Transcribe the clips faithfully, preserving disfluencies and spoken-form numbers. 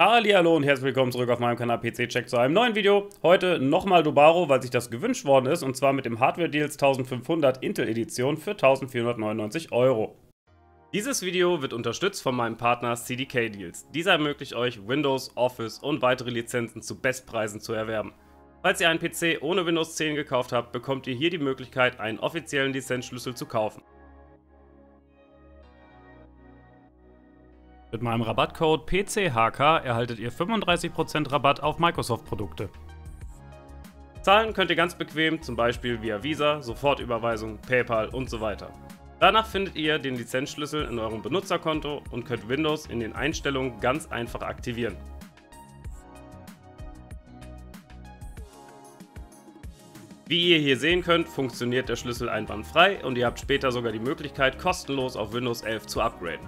Hallihallo und herzlich willkommen zurück auf meinem Kanal P C Check zu einem neuen Video. Heute nochmal Dubaro, weil sich das gewünscht worden ist, und zwar mit dem HardwareDealz fünfzehnhundert Intel Edition für eintausendvierhundertneunundneunzig Euro. Dieses Video wird unterstützt von meinem Partner C D K Deals. Dieser ermöglicht euch, Windows, Office und weitere Lizenzen zu Bestpreisen zu erwerben. Falls ihr einen P C ohne Windows zehn gekauft habt, bekommt ihr hier die Möglichkeit, einen offiziellen Lizenzschlüssel zu kaufen. Mit meinem Rabattcode P C H K erhaltet ihr fünfunddreißig Prozent Rabatt auf Microsoft-Produkte. Zahlen könnt ihr ganz bequem, zum Beispiel via Visa, Sofortüberweisung, PayPal und so weiter. Danach findet ihr den Lizenzschlüssel in eurem Benutzerkonto und könnt Windows in den Einstellungen ganz einfach aktivieren. Wie ihr hier sehen könnt, funktioniert der Schlüssel einwandfrei und ihr habt später sogar die Möglichkeit, kostenlos auf Windows elf zu upgraden.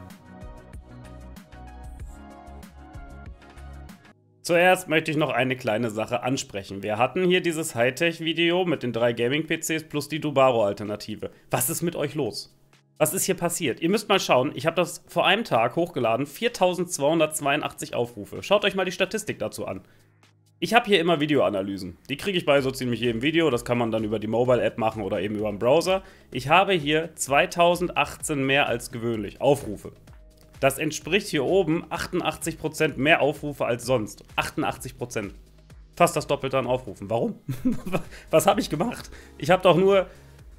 Zuerst möchte ich noch eine kleine Sache ansprechen. Wir hatten hier dieses Hightech-Video mit den drei Gaming-P Cs plus die Dubaro-Alternative. Was ist mit euch los? Was ist hier passiert? Ihr müsst mal schauen, ich habe das vor einem Tag hochgeladen, viertausendzweihundertzweiundachtzig Aufrufe. Schaut euch mal die Statistik dazu an. Ich habe hier immer Videoanalysen. Die kriege ich bei so ziemlich jedem Video, das kann man dann über die Mobile-App machen oder eben über den Browser. Ich habe hier zweitausendachtzehn mehr als gewöhnlich Aufrufe. Das entspricht hier oben achtundachtzig Prozent mehr Aufrufe als sonst. achtundachtzig Prozent. Fast das Doppelte an Aufrufen. Warum? Was habe ich gemacht? Ich habe doch nur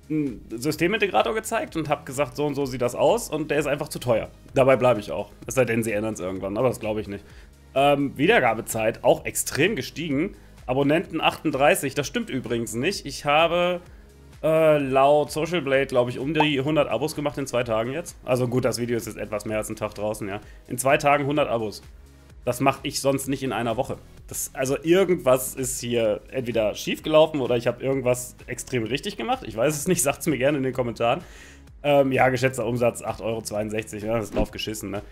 einen Systemintegrator gezeigt und habe gesagt, so und so sieht das aus, und der ist einfach zu teuer. Dabei bleibe ich auch. Es sei denn, sie ändern es irgendwann, aber das glaube ich nicht. Ähm, Wiedergabezeit auch extrem gestiegen. Abonnenten achtunddreißig, das stimmt übrigens nicht. Ich habe... Äh, laut Social Blade, glaube ich, um die hundert Abos gemacht in zwei Tagen jetzt. Also gut, das Video ist jetzt etwas mehr als einen Tag draußen, ja. In zwei Tagen hundert Abos. Das mache ich sonst nicht in einer Woche. Das, also irgendwas ist hier entweder schief gelaufen oder ich habe irgendwas extrem richtig gemacht. Ich weiß es nicht, sagt es mir gerne in den Kommentaren. Ähm, ja, geschätzter Umsatz acht Euro zweiundsechzig, ja, das ist drauf geschissen, ne?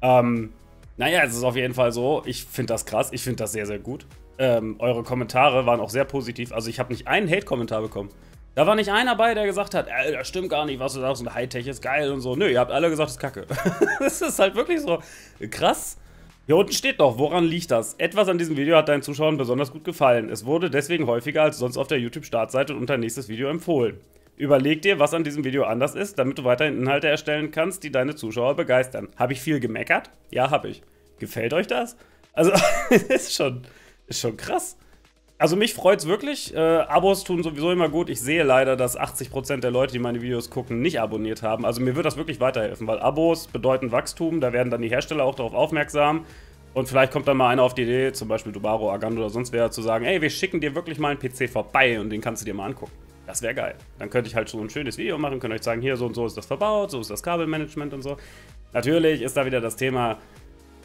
Ähm, naja, es ist auf jeden Fall so, ich finde das krass, ich finde das sehr, sehr gut. Ähm, eure Kommentare waren auch sehr positiv, also ich habe nicht einen Hate-Kommentar bekommen. Da war nicht einer bei, der gesagt hat, ey, das stimmt gar nicht, was du sagst, und Hightech ist geil und so. Nö, ihr habt alle gesagt, das ist kacke. Das ist halt wirklich so krass. Hier unten steht noch, woran liegt das? Etwas an diesem Video hat deinen Zuschauern besonders gut gefallen. Es wurde deswegen häufiger als sonst auf der YouTube-Startseite und unter nächstes Video empfohlen. Überleg dir, was an diesem Video anders ist, damit du weiterhin Inhalte erstellen kannst, die deine Zuschauer begeistern. Habe ich viel gemeckert? Ja, habe ich. Gefällt euch das? Also, ist schon, ist schon krass. Also mich freut's wirklich, äh, Abos tun sowieso immer gut. Ich sehe leider, dass achtzig Prozent der Leute, die meine Videos gucken, nicht abonniert haben. Also mir wird das wirklich weiterhelfen, weil Abos bedeuten Wachstum, da werden dann die Hersteller auch darauf aufmerksam. Und vielleicht kommt dann mal einer auf die Idee, zum Beispiel Dubaro, Agando oder sonst wer, zu sagen, ey, wir schicken dir wirklich mal einen P C vorbei und den kannst du dir mal angucken. Das wäre geil. Dann könnte ich halt so ein schönes Video machen, könnt euch sagen, hier so und so ist das verbaut, so ist das Kabelmanagement und so. Natürlich ist da wieder das Thema...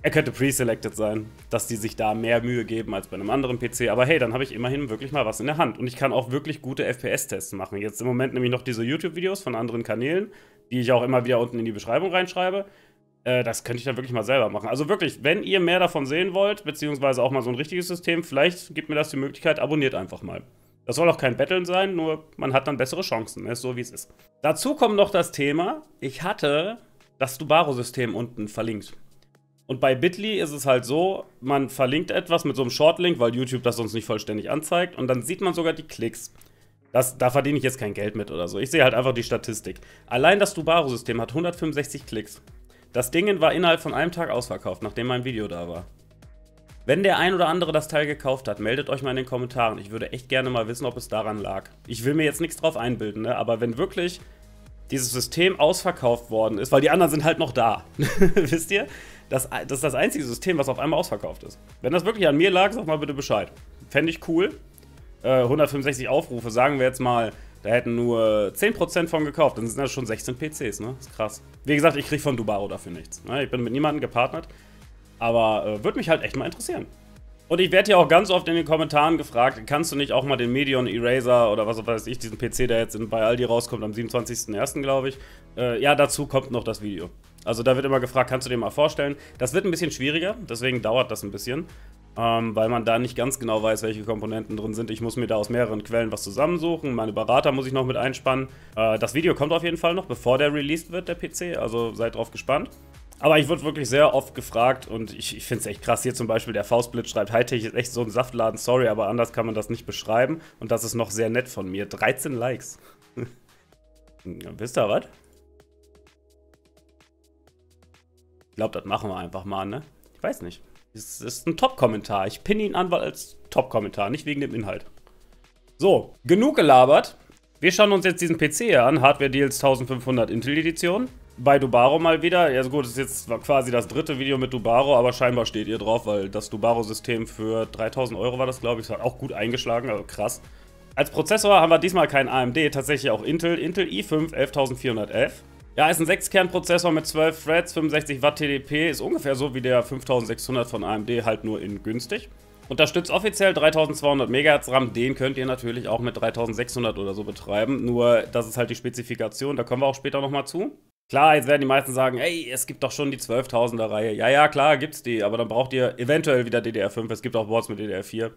Er könnte preselected sein, dass die sich da mehr Mühe geben als bei einem anderen P C. Aber hey, dann habe ich immerhin wirklich mal was in der Hand. Und ich kann auch wirklich gute F P S-Tests machen. Jetzt im Moment nämlich noch diese YouTube-Videos von anderen Kanälen, die ich auch immer wieder unten in die Beschreibung reinschreibe. Äh, das könnte ich dann wirklich mal selber machen. Also wirklich, wenn ihr mehr davon sehen wollt, beziehungsweise auch mal so ein richtiges System, vielleicht gibt mir das die Möglichkeit, abonniert einfach mal. Das soll auch kein Battlen sein, nur man hat dann bessere Chancen. Ne? Ist so, wie es ist. Dazu kommt noch das Thema, ich hatte das Dubaro-System unten verlinkt. Und bei Bitly ist es halt so, man verlinkt etwas mit so einem Shortlink, weil YouTube das sonst nicht vollständig anzeigt. Und dann sieht man sogar die Klicks. Das, da verdiene ich jetzt kein Geld mit oder so. Ich sehe halt einfach die Statistik. Allein das Dubaro-System hat hundertfünfundsechzig Klicks. Das Ding war innerhalb von einem Tag ausverkauft, nachdem mein Video da war. Wenn der ein oder andere das Teil gekauft hat, meldet euch mal in den Kommentaren. Ich würde echt gerne mal wissen, ob es daran lag. Ich will mir jetzt nichts drauf einbilden, ne? Aber wenn wirklich dieses System ausverkauft worden ist, weil die anderen sind halt noch da, wisst ihr? Das, das ist das einzige System, was auf einmal ausverkauft ist. Wenn das wirklich an mir lag, sag mal bitte Bescheid. Fände ich cool. Äh, hundertfünfundsechzig Aufrufe, sagen wir jetzt mal, da hätten nur zehn Prozent von gekauft. Dann sind das schon sechzehn P Cs, ne? Das ist krass. Wie gesagt, ich kriege von Dubaro dafür nichts. Ne? Ich bin mit niemandem gepartnert. Aber äh, würde mich halt echt mal interessieren. Und ich werde ja auch ganz oft in den Kommentaren gefragt, kannst du nicht auch mal den Medion Eraser oder was weiß ich, diesen P C, der jetzt bei Aldi rauskommt am siebenundzwanzigsten ersten, glaube ich. Äh, ja, dazu kommt noch das Video. Also da wird immer gefragt, kannst du dir mal vorstellen. Das wird ein bisschen schwieriger, deswegen dauert das ein bisschen, ähm, weil man da nicht ganz genau weiß, welche Komponenten drin sind. Ich muss mir da aus mehreren Quellen was zusammensuchen, meine Berater muss ich noch mit einspannen. Äh, das Video kommt auf jeden Fall noch, bevor der released wird, der P C, also seid drauf gespannt. Aber ich wurde wirklich sehr oft gefragt und ich, ich finde es echt krass. Hier zum Beispiel der Faustblitz schreibt, Hightech ist echt so ein Saftladen, sorry, aber anders kann man das nicht beschreiben. Und das ist noch sehr nett von mir. dreizehn Likes. Wisst ihr was? Ich glaube, das machen wir einfach mal, ne? Ich weiß nicht. Es ist ein Top-Kommentar. Ich pinne ihn an, weil als Top-Kommentar, nicht wegen dem Inhalt. So, genug gelabert. Wir schauen uns jetzt diesen P C hier an. HardwareDealz fünfzehnhundert Intel Edition. Bei Dubaro mal wieder. Also gut, das ist jetzt quasi das dritte Video mit Dubaro, aber scheinbar steht ihr drauf, weil das Dubaro-System für dreitausend Euro war das, glaube ich. Das hat auch gut eingeschlagen, also krass. Als Prozessor haben wir diesmal keinen A M D, tatsächlich auch Intel. Intel i fünf elftausendvierhundert F. Ja, ist ein sechs-Kern-Prozessor mit zwölf Threads, fünfundsechzig Watt T D P. Ist ungefähr so wie der fünftausendsechshundert von A M D, halt nur in günstig. Unterstützt offiziell dreitausendzweihundert Megahertz RAM, den könnt ihr natürlich auch mit dreitausendsechshundert oder so betreiben. Nur, das ist halt die Spezifikation, da kommen wir auch später nochmal zu. Klar, jetzt werden die meisten sagen, ey, es gibt doch schon die zwölftausender-Reihe. Ja, ja, klar, gibt's die, aber dann braucht ihr eventuell wieder D D R fünf. Es gibt auch Boards mit D D R vier,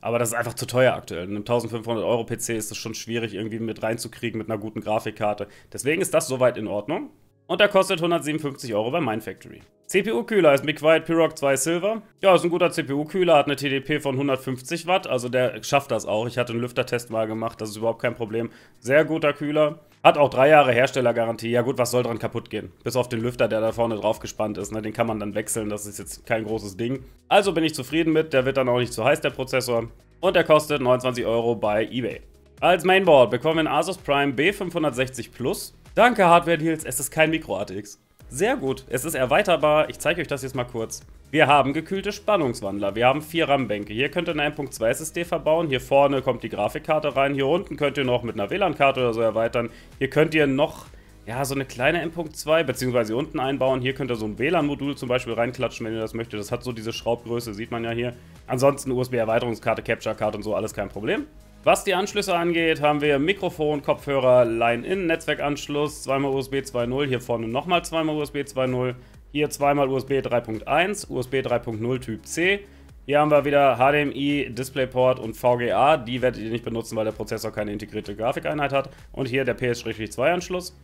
aber das ist einfach zu teuer aktuell. In einem eintausendfünfhundert Euro P C ist es schon schwierig, irgendwie mit reinzukriegen mit einer guten Grafikkarte. Deswegen ist das soweit in Ordnung. Und der kostet hundertsiebenundfünfzig Euro bei Mindfactory. C P U-Kühler ist be quiet! Pure Rock zwei Silver. Ja, ist ein guter C P U-Kühler, hat eine T D P von hundertfünfzig Watt, also der schafft das auch. Ich hatte einen Lüftertest mal gemacht, das ist überhaupt kein Problem. Sehr guter Kühler. Hat auch drei Jahre Herstellergarantie. Ja gut, was soll dran kaputt gehen? Bis auf den Lüfter, der da vorne drauf gespannt ist, ne? Den kann man dann wechseln, das ist jetzt kein großes Ding. Also bin ich zufrieden mit, der wird dann auch nicht zu heiß, der Prozessor. Und der kostet neunundzwanzig Euro bei eBay. Als Mainboard bekommen wir einen Asus Prime B fünfhundertsechzig Plus. Danke, HardwareDealz, es ist kein Micro A T X. Sehr gut, es ist erweiterbar. Ich zeige euch das jetzt mal kurz. Wir haben gekühlte Spannungswandler, wir haben vier RAM-Bänke. Hier könnt ihr eine eins Punkt zwei S S D verbauen, hier vorne kommt die Grafikkarte rein, hier unten könnt ihr noch mit einer W LAN-Karte oder so erweitern. Hier könnt ihr noch, ja, so eine kleine M Punkt zwei, beziehungsweise hier unten einbauen. Hier könnt ihr so ein W LAN-Modul zum Beispiel reinklatschen, wenn ihr das möchtet. Das hat so diese Schraubgröße, sieht man ja hier. Ansonsten U S B-Erweiterungskarte, Capture-Karte und so, alles kein Problem. Was die Anschlüsse angeht, haben wir Mikrofon, Kopfhörer, Line-In, Netzwerkanschluss, zweimal U S B zwei Punkt null, hier vorne nochmal zweimal U S B zwei Punkt null, hier zweimal U S B drei Punkt eins, U S B drei Punkt null Typ C. Hier haben wir wieder H D M I, DisplayPort und V G A, die werdet ihr nicht benutzen, weil der Prozessor keine integrierte Grafikeinheit hat. Und hier der P S zwei Anschluss.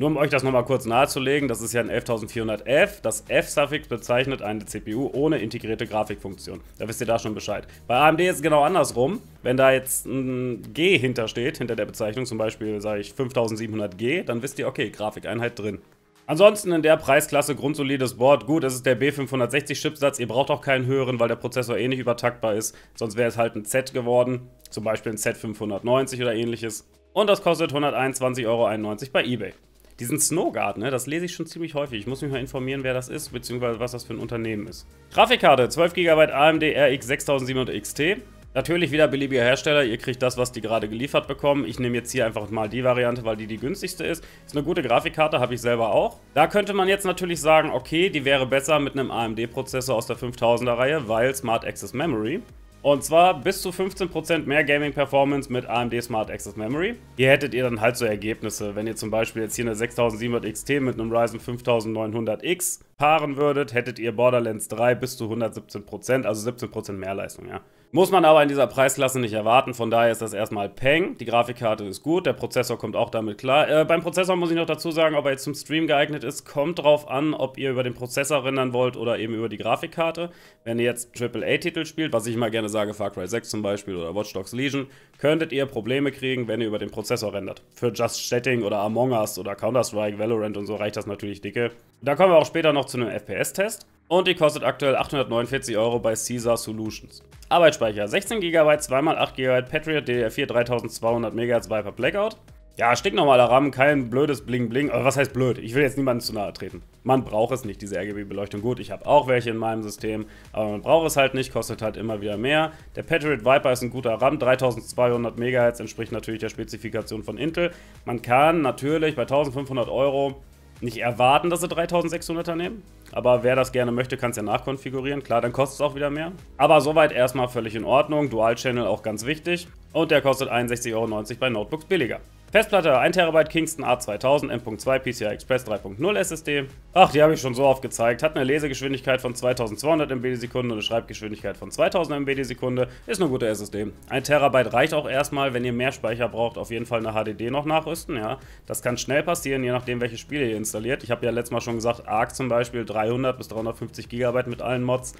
Nur um euch das nochmal kurz nahezulegen, das ist ja ein elftausendvierhundert F. Das F-Suffix bezeichnet eine C P U ohne integrierte Grafikfunktion. Da wisst ihr da schon Bescheid. Bei A M D ist es genau andersrum. Wenn da jetzt ein G hintersteht, hinter der Bezeichnung, zum Beispiel sage ich fünftausendsiebenhundert G, dann wisst ihr, okay, Grafikeinheit drin. Ansonsten in der Preisklasse grundsolides Board. Gut, das ist der B fünfhundertsechzig-Chipsatz. Ihr braucht auch keinen höheren, weil der Prozessor eh nicht übertaktbar ist. Sonst wäre es halt ein Z geworden. Zum Beispiel ein Z fünfhundertneunzig oder ähnliches. Und das kostet hunderteinundzwanzig Euro einundneunzig bei eBay. Diesen Snowguard, ne, das lese ich schon ziemlich häufig. Ich muss mich mal informieren, wer das ist, beziehungsweise was das für ein Unternehmen ist. Grafikkarte, zwölf Gigabyte A M D R X sechstausendsiebenhundert X T. Natürlich wieder beliebiger Hersteller, ihr kriegt das, was die gerade geliefert bekommen. Ich nehme jetzt hier einfach mal die Variante, weil die die günstigste ist. Ist eine gute Grafikkarte, habe ich selber auch. Da könnte man jetzt natürlich sagen, okay, die wäre besser mit einem A M D-Prozessor aus der fünftausender-Reihe, weil Smart Access Memory. Und zwar bis zu fünfzehn Prozent mehr Gaming-Performance mit A M D Smart Access Memory. Hier hättet ihr dann halt so Ergebnisse, wenn ihr zum Beispiel jetzt hier eine sechstausendsiebenhundert X T mit einem Ryzen fünftausendneunhundert X paaren würdet, hättet ihr Borderlands drei bis zu hundertsiebzehn Prozent, also siebzehn Prozent mehr Leistung, ja. Muss man aber in dieser Preisklasse nicht erwarten, von daher ist das erstmal Peng. Die Grafikkarte ist gut, der Prozessor kommt auch damit klar. Äh, beim Prozessor muss ich noch dazu sagen, ob er jetzt zum Stream geeignet ist, kommt drauf an, ob ihr über den Prozessor rendern wollt oder eben über die Grafikkarte. Wenn ihr jetzt Triple A Titel spielt, was ich immer gerne sage, Far Cry sechs zum Beispiel oder Watch Dogs Legion, könntet ihr Probleme kriegen, wenn ihr über den Prozessor rendert. Für Just Chatting oder Among Us oder Counter-Strike, Valorant und so reicht das natürlich dicke. Da kommen wir auch später noch zu einem F P S-Test. Und die kostet aktuell achthundertneunundvierzig Euro bei Caesar Solutions. Arbeitsspeicher sechzehn Gigabyte, zwei mal acht Gigabyte, Patriot D D R vier, dreitausendzweihundert Megahertz, Viper Blackout. Ja, stinknormaler RAM, kein blödes Bling-Bling. Aber was heißt blöd? Ich will jetzt niemandem zu nahe treten. Man braucht es nicht, diese R G B-Beleuchtung. Gut, ich habe auch welche in meinem System, aber man braucht es halt nicht, kostet halt immer wieder mehr. Der Patriot Viper ist ein guter RAM, dreitausendzweihundert Megahertz, entspricht natürlich der Spezifikation von Intel. Man kann natürlich bei eintausendfünfhundert Euro... nicht erwarten, dass sie dreitausendsechshunderter nehmen. Aber wer das gerne möchte, kann es ja nachkonfigurieren. Klar, dann kostet es auch wieder mehr. Aber soweit erstmal völlig in Ordnung. Dual Channel auch ganz wichtig. Und der kostet einundsechzig Euro neunzig bei Notebooks billiger. Festplatte ein Terabyte Kingston A zweitausend M Punkt zwei P C I Express drei Punkt null S S D. Ach, die habe ich schon so oft gezeigt. Hat eine Lesegeschwindigkeit von zweitausendzweihundert Megabyte die Sekunde und eine Schreibgeschwindigkeit von zweitausend Megabyte die Sekunde. Ist eine gute S S D. ein Terabyte reicht auch erstmal, wenn ihr mehr Speicher braucht, auf jeden Fall eine H D D noch nachrüsten. Ja, das kann schnell passieren, je nachdem, welche Spiele ihr installiert. Ich habe ja letztes Mal schon gesagt, ARK zum Beispiel dreihundert bis dreihundertfünfzig Gigabyte mit allen Mods.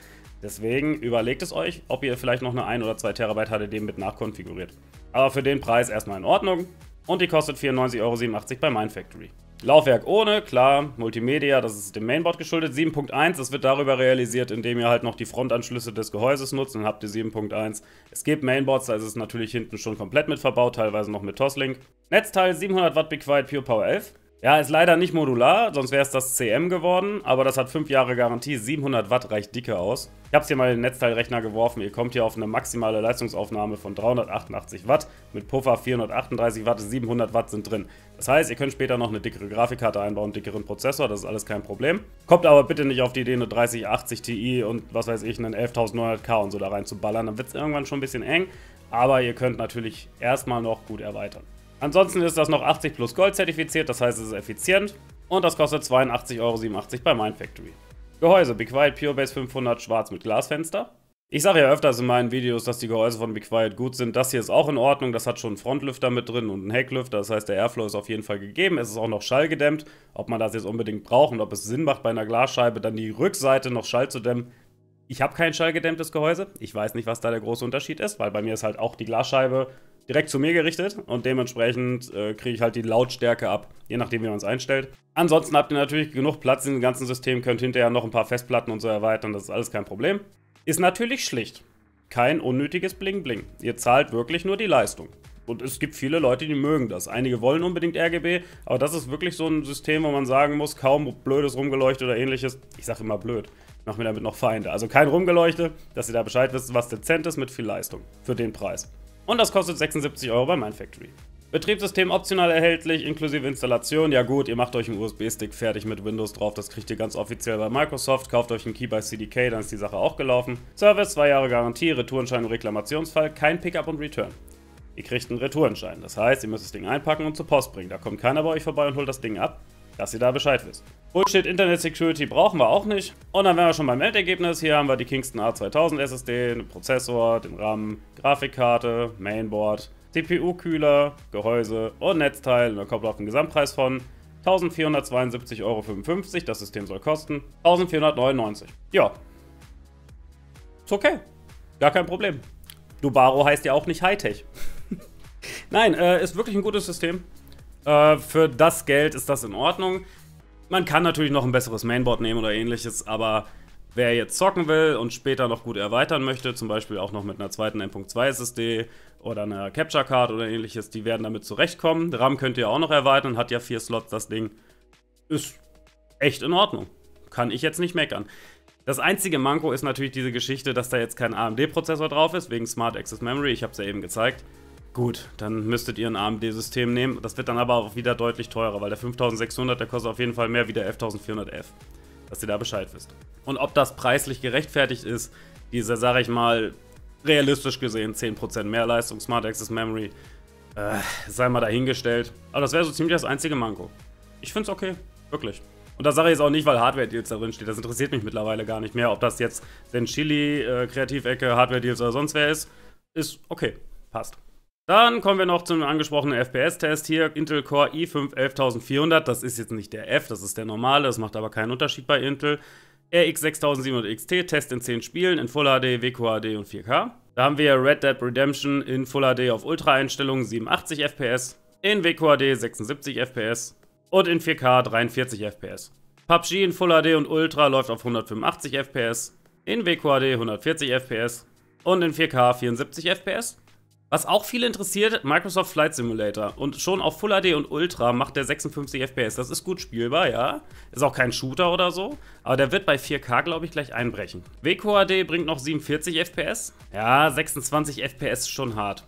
Deswegen überlegt es euch, ob ihr vielleicht noch eine ein oder zwei Terabyte H D D mit nachkonfiguriert. Aber für den Preis erstmal in Ordnung. Und die kostet vierundneunzig Euro siebenundachtzig bei Mindfactory. Laufwerk ohne, klar, Multimedia, das ist dem Mainboard geschuldet. sieben Punkt eins, das wird darüber realisiert, indem ihr halt noch die Frontanschlüsse des Gehäuses nutzt, dann habt ihr sieben Punkt eins. Es gibt Mainboards, da ist es natürlich hinten schon komplett mit verbaut, teilweise noch mit Toslink. Netzteil siebenhundert Watt BeQuiet Pure Power elf. Ja, ist leider nicht modular, sonst wäre es das C M geworden, aber das hat fünf Jahre Garantie, siebenhundert Watt reicht dicke aus. Ich habe es hier mal in den Netzteilrechner geworfen, ihr kommt hier auf eine maximale Leistungsaufnahme von dreihundertachtundachtzig Watt, mit Puffer vierhundertachtunddreißig Watt, siebenhundert Watt sind drin. Das heißt, ihr könnt später noch eine dickere Grafikkarte einbauen, einen dickeren Prozessor, das ist alles kein Problem. Kommt aber bitte nicht auf die Idee, eine dreißig achtzig Ti und was weiß ich, einen elftausendneunhundert K und so da rein zu ballern, dann wird es irgendwann schon ein bisschen eng, aber ihr könnt natürlich erstmal noch gut erweitern. Ansonsten ist das noch achtzig plus Gold zertifiziert, das heißt, es ist effizient und das kostet zweiundachtzig Euro siebenundachtzig bei Mindfactory. Gehäuse BeQuiet Pure Base fünfhundert schwarz mit Glasfenster. Ich sage ja öfters in meinen Videos, dass die Gehäuse von BeQuiet gut sind. Das hier ist auch in Ordnung, das hat schon einen Frontlüfter mit drin und einen Hecklüfter, das heißt, der Airflow ist auf jeden Fall gegeben. Es ist auch noch schallgedämmt, ob man das jetzt unbedingt braucht und ob es Sinn macht, bei einer Glasscheibe dann die Rückseite noch Schall zu dämmen. Ich habe kein schallgedämmtes Gehäuse, ich weiß nicht, was da der große Unterschied ist, weil bei mir ist halt auch die Glasscheibe direkt zu mir gerichtet und dementsprechend äh, kriege ich halt die Lautstärke ab, je nachdem, wie man es einstellt. Ansonsten habt ihr natürlich genug Platz in dem ganzen System, könnt hinterher noch ein paar Festplatten und so erweitern, das ist alles kein Problem. Ist natürlich schlicht. Kein unnötiges Bling-Bling. Ihr zahlt wirklich nur die Leistung. Und es gibt viele Leute, die mögen das. Einige wollen unbedingt R G B, aber das ist wirklich so ein System, wo man sagen muss, kaum blödes Rumgeleuchte oder ähnliches. Ich sage immer blöd. Mach mir damit noch Feinde. Also kein Rumgeleuchte, dass ihr da Bescheid wisst, was dezent ist mit viel Leistung. Für den Preis. Und das kostet sechsundsiebzig Euro bei Mindfactory. Betriebssystem optional erhältlich, inklusive Installation. Ja gut, ihr macht euch einen U S B-Stick fertig mit Windows drauf, das kriegt ihr ganz offiziell bei Microsoft. Kauft euch einen Key bei C D K, dann ist die Sache auch gelaufen. Service, zwei Jahre Garantie, Retourenschein und Reklamationsfall, kein Pickup und Return. Ihr kriegt einen Retourenschein, das heißt, ihr müsst das Ding einpacken und zur Post bringen. Da kommt keiner bei euch vorbei und holt das Ding ab, dass ihr da Bescheid wisst. Bullshit Internet Security brauchen wir auch nicht. Und dann wären wir schon beim Endergebnis. Hier haben wir die Kingston A zweitausend S S D, den Prozessor, den RAM, Grafikkarte, Mainboard, C P U-Kühler, Gehäuse und Netzteil. Und dann kommt auf den Gesamtpreis von eintausendvierhundertzweiundsiebzig Euro fünfundfünfzig. Das System soll kosten eintausendvierhundertneunundneunzig. Ja. Ist okay. Gar kein Problem. Dubaro heißt ja auch nicht Hightech. Nein, äh, ist wirklich ein gutes System. Äh, für das Geld ist das in Ordnung. Man kann natürlich noch ein besseres Mainboard nehmen oder ähnliches, aber wer jetzt zocken will und später noch gut erweitern möchte, zum Beispiel auch noch mit einer zweiten M Punkt zwei S S D oder einer Capture Card oder ähnliches, die werden damit zurechtkommen. RAM könnt ihr auch noch erweitern, hat ja vier Slots, das Ding ist echt in Ordnung. Kann ich jetzt nicht meckern. Das einzige Manko ist natürlich diese Geschichte, dass da jetzt kein A M D-Prozessor drauf ist, wegen Smart Access Memory, ich habe es ja eben gezeigt. Gut, dann müsstet ihr ein A M D-System nehmen. Das wird dann aber auch wieder deutlich teurer, weil der fünftausendsechshundert, der kostet auf jeden Fall mehr wie der elftausendvierhundert F. Dass ihr da Bescheid wisst. Und ob das preislich gerechtfertigt ist, diese, sage ich mal, realistisch gesehen zehn Prozent mehr Leistung, Smart Access Memory, äh, sei mal dahingestellt. Aber das wäre so ziemlich das einzige Manko. Ich finde es okay, wirklich. Und das sage ich jetzt auch nicht, weil HardwareDealz da drin steht. Das interessiert mich mittlerweile gar nicht mehr. Ob das jetzt den Chili-Kreativecke, HardwareDealz oder sonst wer ist, ist okay, passt. Dann kommen wir noch zum angesprochenen F P S-Test hier, Intel Core i fünf elftausendvierhundert, das ist jetzt nicht der F, das ist der normale, das macht aber keinen Unterschied bei Intel. R X sechstausendsiebenhundert X T, Test in zehn Spielen, in Full H D, W Q H D und vier K. Da haben wir Red Dead Redemption in Full H D auf Ultra-Einstellung siebenundachtzig F P S, in W Q H D sechsundsiebzig F P S und in vier K dreiundvierzig F P S. P U B G in Full H D und Ultra läuft auf hundertfünfundachtzig F P S, in W Q H D hundertvierzig F P S und in vier K vierundsiebzig F P S. Was auch viele interessiert, Microsoft Flight Simulator. Und schon auf Full H D und Ultra macht der sechsundfünfzig F P S. Das ist gut spielbar, ja. Ist auch kein Shooter oder so. Aber der wird bei vier K, glaube ich, gleich einbrechen. W Q H D bringt noch siebenundvierzig F P S. Ja, sechsundzwanzig F P S ist schon hart.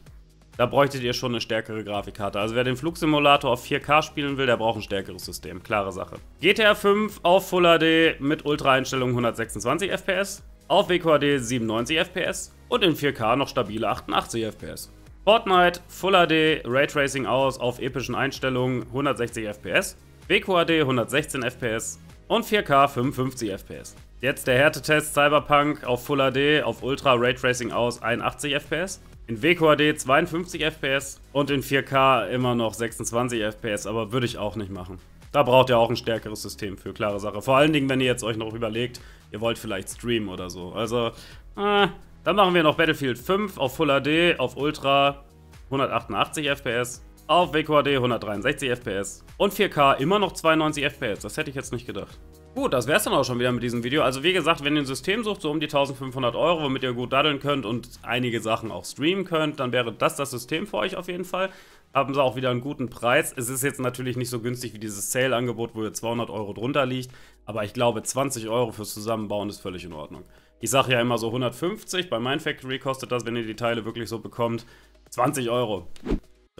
Da bräuchtet ihr schon eine stärkere Grafikkarte. Also wer den Flugsimulator auf vier K spielen will, der braucht ein stärkeres System. Klare Sache. G T A fünf auf Full H D mit Ultra-Einstellung hundertsechsundzwanzig F P S. Auf W Q H D siebenundneunzig F P S und in vier K noch stabile achtundachtzig F P S. Fortnite Full H D Raytracing aus auf epischen Einstellungen hundertsechzig F P S, BeQuiet hundertsechzehn F P S und vier K fünfundfünfzig F P S. Jetzt der Härtetest Cyberpunk auf Full H D auf Ultra Raytracing aus einundachtzig F P S, in BeQuiet zweiundfünfzig F P S und in vier K immer noch sechsundzwanzig F P S, aber würde ich auch nicht machen. Da braucht ihr auch ein stärkeres System für, klare Sache. Vor allen Dingen, wenn ihr jetzt euch noch überlegt, ihr wollt vielleicht streamen oder so. Also, äh, dann machen wir noch Battlefield fünf auf Full H D, auf Ultra hundertachtundachtzig F P S, auf BeQuiet hundertdreiundsechzig F P S und vier K immer noch zweiundneunzig F P S. Das hätte ich jetzt nicht gedacht. Gut, das wär's dann auch schon wieder mit diesem Video. Also wie gesagt, wenn ihr ein System sucht, so um die eintausendfünfhundert Euro, womit ihr gut daddeln könnt und einige Sachen auch streamen könnt, dann wäre das das System für euch auf jeden Fall. Haben sie auch wieder einen guten Preis. Es ist jetzt natürlich nicht so günstig wie dieses Sale-Angebot, wo ihr zweihundert Euro drunter liegt, aber ich glaube zwanzig Euro fürs Zusammenbauen ist völlig in Ordnung. Ich sage ja immer so hundertfünfzig, bei Mindfactory kostet das, wenn ihr die Teile wirklich so bekommt, zwanzig Euro.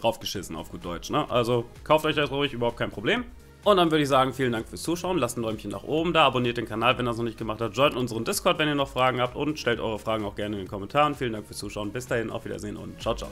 Draufgeschissen auf gut Deutsch, ne? Also kauft euch das ruhig, überhaupt kein Problem. Und dann würde ich sagen, vielen Dank fürs Zuschauen, lasst ein Däumchen nach oben da, abonniert den Kanal, wenn ihr das noch nicht gemacht habt, joint unseren Discord, wenn ihr noch Fragen habt und stellt eure Fragen auch gerne in den Kommentaren. Vielen Dank fürs Zuschauen, bis dahin, auf Wiedersehen und ciao, ciao.